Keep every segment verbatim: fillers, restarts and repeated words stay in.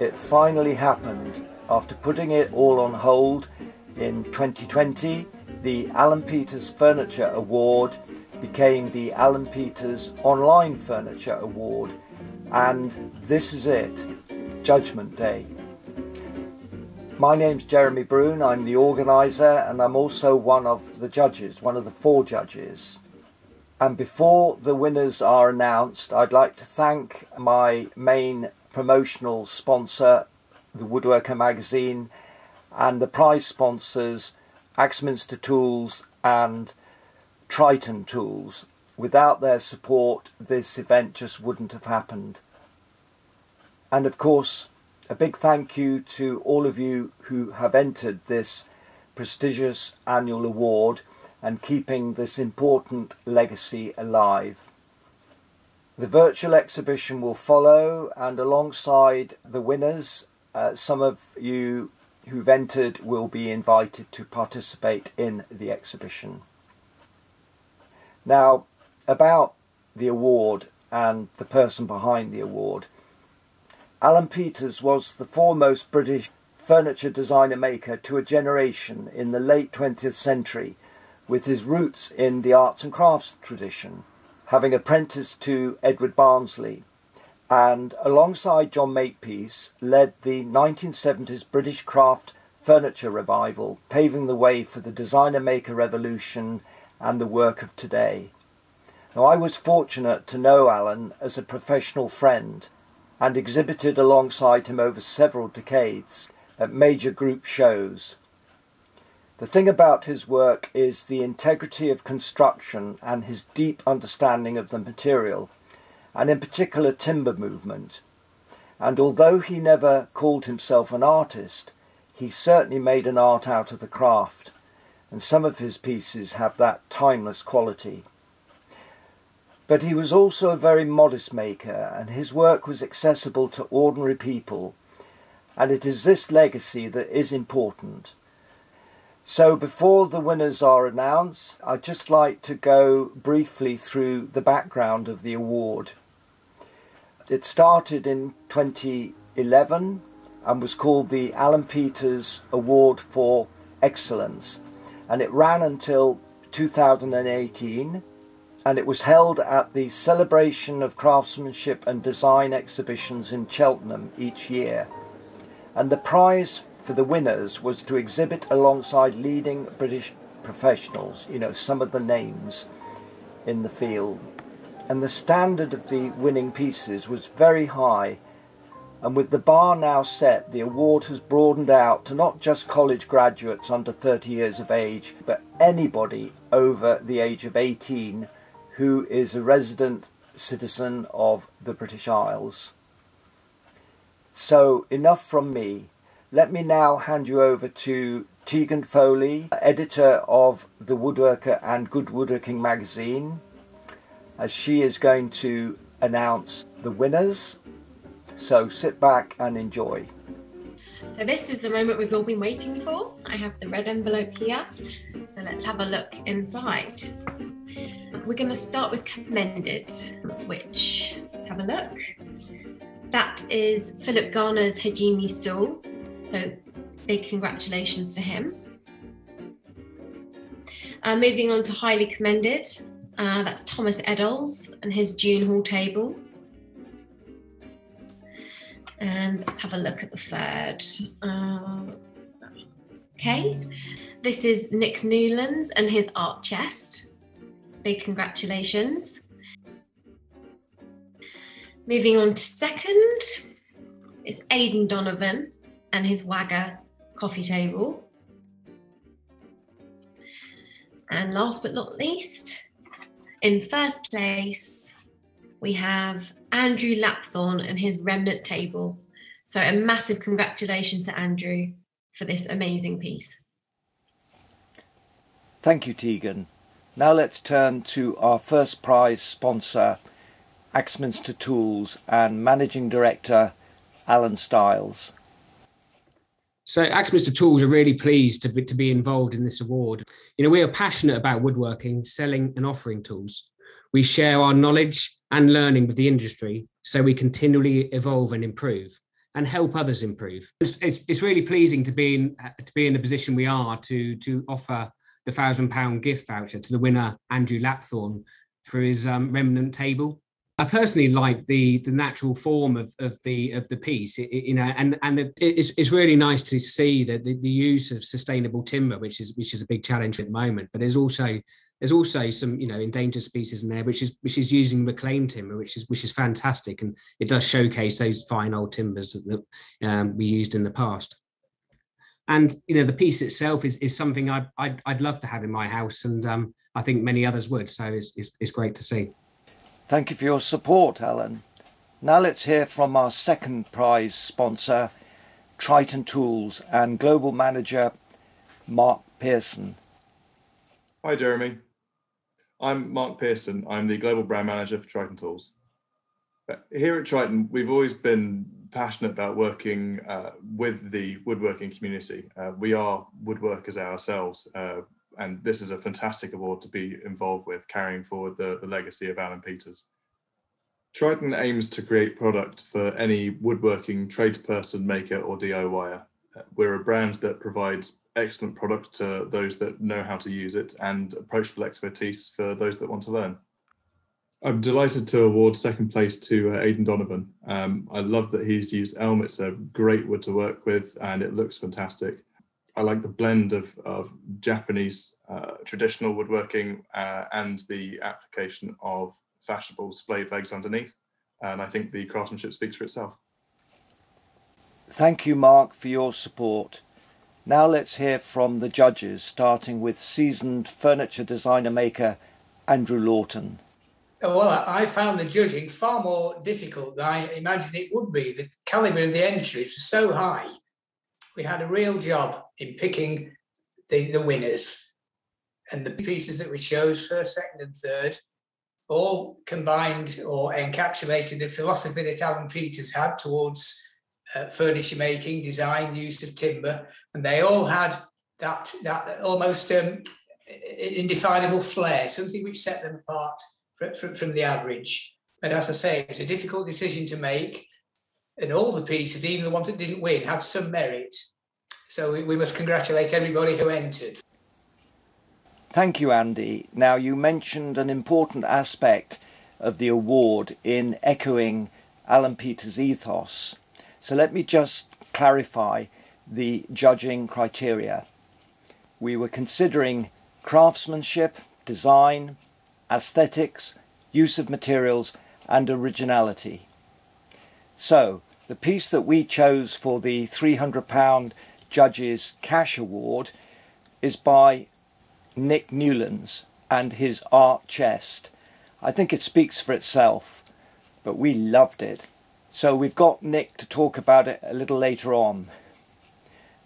It finally happened. After putting it all on hold in twenty twenty, the Alan Peters Furniture Award became the Alan Peters Online Furniture Award, and this is it, Judgment Day. My name's Jeremy Broun, I'm the organiser and I'm also one of the judges, one of the four judges. And before the winners are announced, I'd like to thank my main promotional sponsor, The Woodworker Magazine, and the prize sponsors, Axminster Tools and Triton Tools. Without their support, this event just wouldn't have happened. And of course, a big thank you to all of you who have entered this prestigious annual award and keeping this important legacy alive. The virtual exhibition will follow, and alongside the winners, uh, some of you who've entered will be invited to participate in the exhibition. Now, about the award and the person behind the award. Alan Peters was the foremost British furniture designer maker to a generation in the late twentieth century, with his roots in the arts and crafts tradition, having apprenticed to Edward Barnsley, and alongside John Makepeace led the nineteen seventies British craft furniture revival, paving the way for the designer-maker revolution and the work of today. Now, I was fortunate to know Alan as a professional friend, and exhibited alongside him over several decades at major group shows. The thing about his work is the integrity of construction and his deep understanding of the material, and in particular timber movement. And although he never called himself an artist, he certainly made an art out of the craft, and some of his pieces have that timeless quality. But he was also a very modest maker, and his work was accessible to ordinary people, and it is this legacy that is important. So before the winners are announced, I'd just like to go briefly through the background of the award. It started in twenty eleven and was called the Alan Peters Award for Excellence, and it ran until two thousand eighteen. And it was held at the Celebration of Craftsmanship and Design Exhibitions in Cheltenham each year. And the prize for the winners was to exhibit alongside leading British professionals, you know, some of the names in the field. And the standard of the winning pieces was very high. And with the bar now set, the award has broadened out to not just college graduates under thirty years of age, but anybody over the age of eighteen who is a resident citizen of the British Isles. So enough from me. Let me now hand you over to Tegan Foley, editor of The Woodworker and Good Woodworking magazine, as she is going to announce the winners. So sit back and enjoy. So this is the moment we've all been waiting for. I have the red envelope here, so let's have a look inside. We're going to start with commended, which, let's have a look. That is Philip Garner's Hajimi stool, so big congratulations to him. Uh, moving on to highly commended, uh, that's Thomas Eddowes and his June Hall table. And let's have a look at the third. Uh, okay, this is Nick Newlands and his art chest. Big congratulations. Moving on to second, it's Aidan Donovan and his Wagga coffee table. And last but not least, in first place, we have Andrew Lapthorne and his remnant table. So a massive congratulations to Andrew for this amazing piece. Thank you, Tegan. Now let's turn to our first prize sponsor, Axminster Tools, and Managing Director, Alan Stiles. So Axminster Tools are really pleased to be, to be involved in this award. You know, we are passionate about woodworking, selling and offering tools. We share our knowledge and learning with the industry so we continually evolve and improve. and help others improve. It's, it's, it's really pleasing to be in to be in the position we are to to offer the one thousand pound gift voucher to the winner, Andrew Lapthorne, for his um, remnant table. I personally like the the natural form of of the of the piece, it, it, you know, and and it, it's it's really nice to see that the, the use of sustainable timber, which is which is a big challenge at the moment. But there's also there's also some you know endangered species in there, which is which is using reclaimed timber, which is which is fantastic, and it does showcase those fine old timbers that um, we used in the past. And you know, the piece itself is is something I I'd, I'd, I'd love to have in my house, and um, I think many others would. So it's it's, it's great to see. Thank you for your support, Alan. Now let's hear from our second prize sponsor, Triton Tools, and Global Manager, Mark Pearson. Hi, Jeremy. I'm Mark Pearson. I'm the Global Brand Manager for Triton Tools. Here at Triton, we've always been passionate about working uh, with the woodworking community. Uh, we are woodworkers ourselves. Uh, And this is a fantastic award to be involved with, carrying forward the, the legacy of Alan Peters. Triton aims to create product for any woodworking tradesperson, maker or D I Y er. We're a brand that provides excellent product to those that know how to use it and approachable expertise for those that want to learn. I'm delighted to award second place to uh, Aidan Donovan. Um, I love that he's used elm. It's a great wood to work with and it looks fantastic. I like the blend of, of Japanese uh, traditional woodworking uh, and the application of fashionable splayed legs underneath. And I think the craftsmanship speaks for itself. Thank you, Mark, for your support. Now let's hear from the judges, starting with seasoned furniture designer maker Andrew Lawton. Well, I found the judging far more difficult than I imagined it would be. The calibre of the entries was so high. We had a real job in picking the, the winners, and the pieces that we chose, first, second and third, all combined or encapsulated the philosophy that Alan Peters had towards uh, furniture making, design, use of timber, and they all had that, that almost um, indefinable flair, something which set them apart from, from, from the average. But as I say, it's a difficult decision to make. And all the pieces, even the ones that didn't win, had some merit. So we, we must congratulate everybody who entered. Thank you, Andy. Now, you mentioned an important aspect of the award in echoing Alan Peters' ethos. So let me just clarify the judging criteria. We were considering craftsmanship, design, aesthetics, use of materials, and originality. So, the piece that we chose for the three hundred pound Judges Cash Award is by Nick Newlands and his art chest. I think it speaks for itself, but we loved it. So we've got Nick to talk about it a little later on.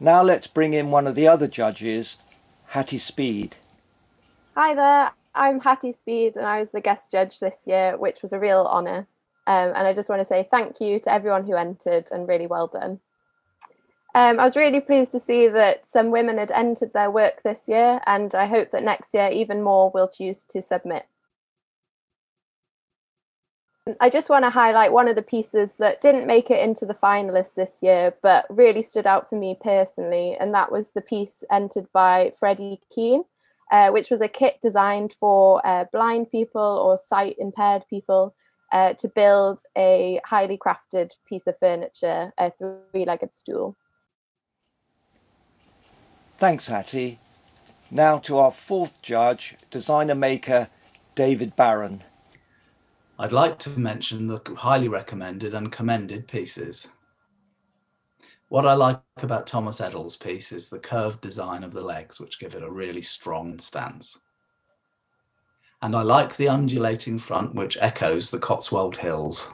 Now let's bring in one of the other judges, Hattie Speed. Hi there, I'm Hattie Speed and I was the guest judge this year, which was a real honour. Um, and I just want to say thank you to everyone who entered and really well done. Um, I was really pleased to see that some women had entered their work this year, and I hope that next year even more will choose to submit. I just want to highlight one of the pieces that didn't make it into the finalists this year, but really stood out for me personally, and that was the piece entered by Freddie Keane, uh, which was a kit designed for uh, blind people or sight impaired people. Uh, to build a highly crafted piece of furniture, a three-legged stool. Thanks, Hattie. Now to our fourth judge, designer-maker David Barron. I'd like to mention the highly recommended and commended pieces. What I like about Thomas Eddall's piece is the curved design of the legs, which give it a really strong stance. And I like the undulating front, which echoes the Cotswold Hills.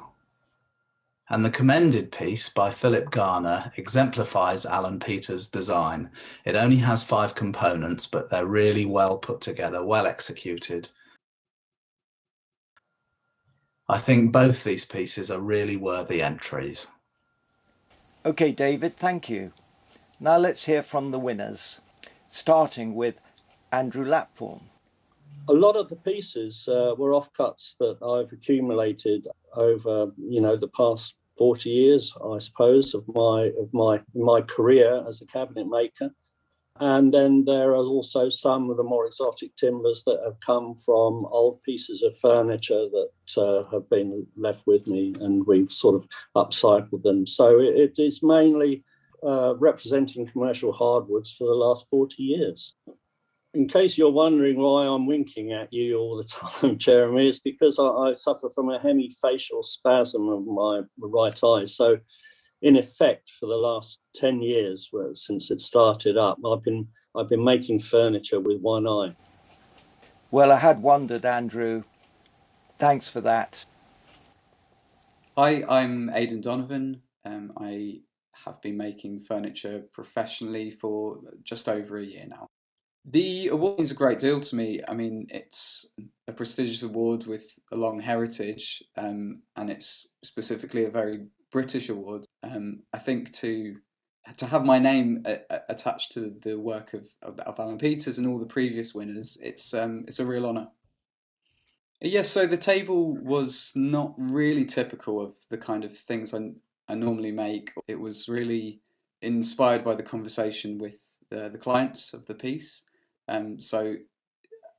And the commended piece by Philip Garner exemplifies Alan Peters' design. It only has five components, but they're really well put together, well executed. I think both these pieces are really worthy entries. Okay, David, thank you. Now let's hear from the winners, starting with Andrew Lapthorne. A lot of the pieces uh, were offcuts that I've accumulated over, you know, the past forty years, I suppose, of my of my my career as a cabinet maker. And then there are also some of the more exotic timbers that have come from old pieces of furniture that uh, have been left with me, and we've sort of upcycled them. So it, it is mainly uh, representing commercial hardwoods for the last forty years. In case you're wondering why I'm winking at you all the time, Jeremy, it's because I, I suffer from a hemifacial spasm of my right eye. So in effect, for the last ten years, well, since it started up, I've been, I've been making furniture with one eye. Well, I had wondered, Andrew. Thanks for that. Hi, I'm Aidan Donovan. Um, I have been making furniture professionally for just over a year now. The award means a great deal to me. I mean, it's a prestigious award with a long heritage, um, and it's specifically a very British award. Um, I think to to have my name a, a, attached to the work of, of, of Alan Peters and all the previous winners, it's um, it's a real honour. Yes, so the table was not really typical of the kind of things I, I normally make. It was really inspired by the conversation with the, the clients of the piece. Um, so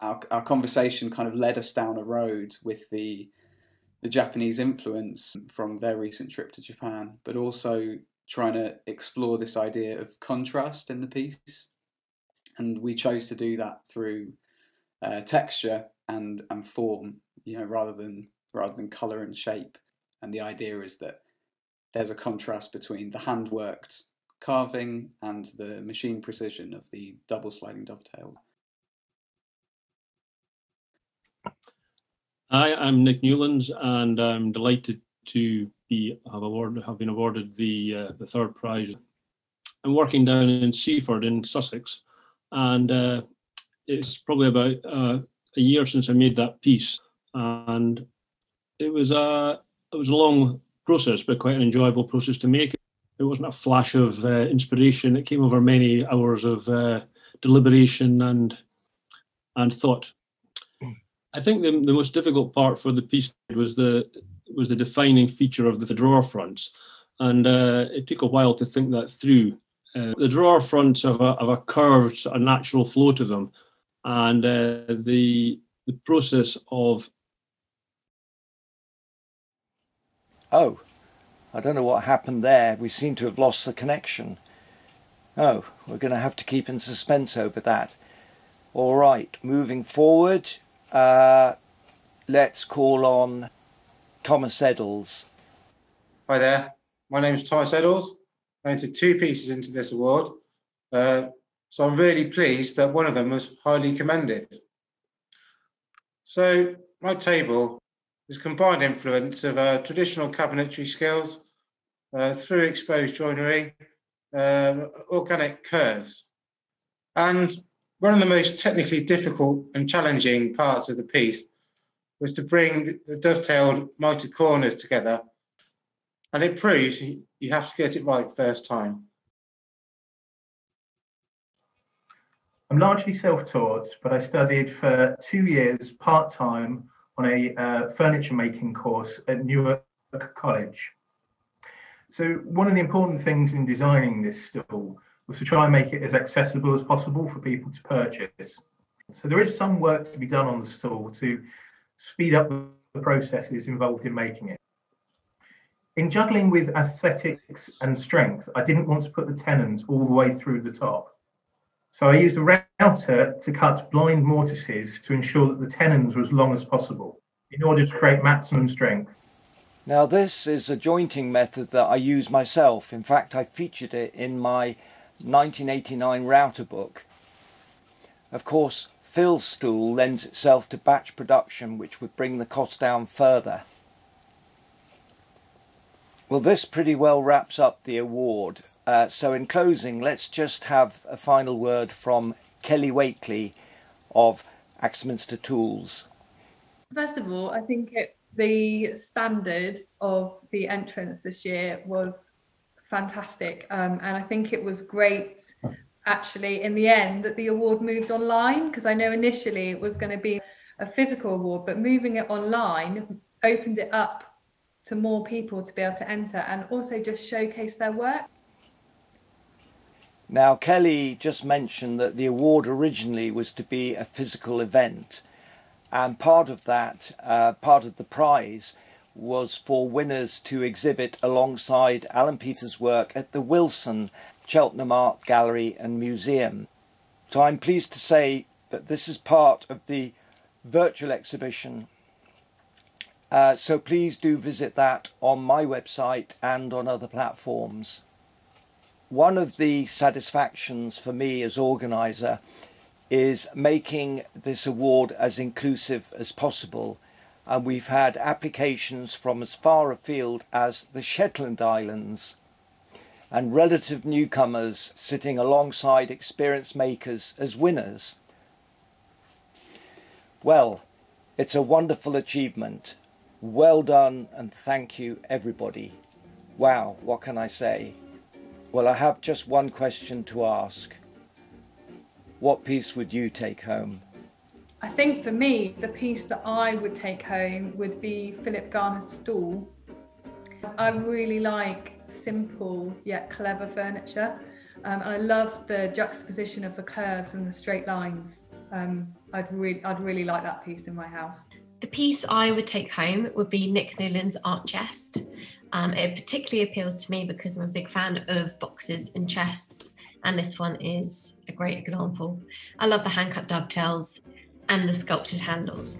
our, our conversation kind of led us down a road with the the Japanese influence from their recent trip to Japan, but also trying to explore this idea of contrast in the piece. And we chose to do that through uh, texture and, and form, you know, rather than, rather than colour and shape. And the idea is that there's a contrast between the handworked carving and the machine precision of the double sliding dovetail. Hi, I'm Nick Newlands, and I'm delighted to be have awarded have been awarded the uh, the third prize. I'm working down in Seaford in Sussex, and uh, it's probably about uh, a year since I made that piece, and it was a it was a long process, but quite an enjoyable process to make. It wasn't a flash of uh, inspiration; it came over many hours of uh, deliberation and and thought. I think the, the most difficult part for the piece was the was the defining feature of the drawer fronts, and uh, it took a while to think that through. Uh, the drawer fronts have a, have a curved, a natural flow to them, and uh, the the process of. Oh, I don't know what happened there. We seem to have lost the connection. Oh, we're going to have to keep in suspense over that. All right, moving forward. Uh, let's call on Thomas Eddals. Hi there, my name is Thomas Eddals. I entered two pieces into this award, uh, so I'm really pleased that one of them was highly commended. So my table is combined influence of uh, traditional cabinetry skills uh, through exposed joinery, uh, organic curves, and one of the most technically difficult and challenging parts of the piece was to bring the dovetailed mitered corners together, and it proves you have to get it right first time. I'm largely self-taught, but I studied for two years part-time on a uh, furniture making course at Newark College. So one of the important things in designing this stool was to try and make it as accessible as possible for people to purchase. So there is some work to be done on the stool to speed up the processes involved in making it. In juggling with aesthetics and strength, I didn't want to put the tenons all the way through the top. So I used a router to cut blind mortises to ensure that the tenons were as long as possible in order to create maximum strength. Now this is a jointing method that I use myself. In fact, I featured it in my nineteen eighty-nine router book. Of course, Phil's stool lends itself to batch production, which would bring the cost down further. Well, this pretty well wraps up the award. Uh, so in closing, let's just have a final word from Kelly Wakeley of Axminster Tools. First of all, I think it, the standard of the entrance this year was fantastic, um, and I think it was great actually in the end that the award moved online, because I know initially it was going to be a physical award, but moving it online opened it up to more people to be able to enter and also just showcase their work. Now, Kelly just mentioned that the award originally was to be a physical event, and part of that, uh, part of the prize was for winners to exhibit alongside Alan Peters' work at the Wilson Cheltenham Art Gallery and Museum. So I'm pleased to say that this is part of the virtual exhibition. Uh, so please do visit that on my website and on other platforms. One of the satisfactions for me as organiser is making this award as inclusive as possible, and we've had applications from as far afield as the Shetland Islands, and relative newcomers sitting alongside experienced makers as winners. Well, it's a wonderful achievement. Well done, and thank you everybody. Wow, what can I say? Well, I have just one question to ask. What piece would you take home? I think for me, the piece that I would take home would be Philip Garner's stool. I really like simple yet clever furniture. Um, I love the juxtaposition of the curves and the straight lines. Um, I'd, re I'd really like that piece in my house. The piece I would take home would be Nick Newlands' art chest. Um, it particularly appeals to me because I'm a big fan of boxes and chests, and this one is a great example. I love the hand-cut dovetails and the sculpted handles.